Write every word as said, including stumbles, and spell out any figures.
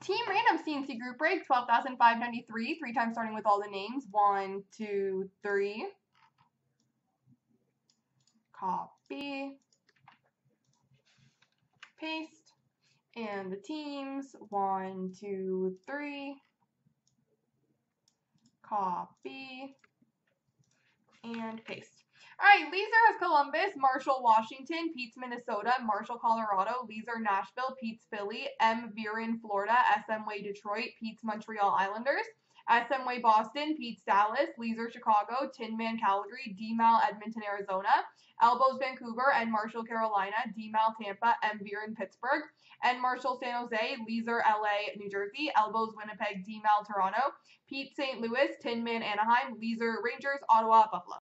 Team Random C and C Group Break, twelve thousand five hundred ninety-three, three times starting with all the names. One, two, three. Copy. Paste. And the teams, one, two, three. Copy. And paste. All right, Leeser has Columbus, Marshall, Washington, Peets, Minnesota, Marshall, Colorado, Leeser, Nashville, Peets, Philly, M. Viren, Florida, S M W, Detroit, Peets, Montreal, Islanders, S M W, Boston, Peets, Dallas, Leeser, Chicago, Tin Man, Calgary, D M A L, Edmonton, Arizona, Elbows, Vancouver, and Marshall, Carolina, D M A L, Tampa, M. Viren, Pittsburgh, and Marshall, San Jose, Leeser, L A, New Jersey, Elbows, Winnipeg, D M A L, Toronto, Peets, Saint Louis, Tin Man, Anaheim, Leeser, Rangers, Ottawa, Buffalo.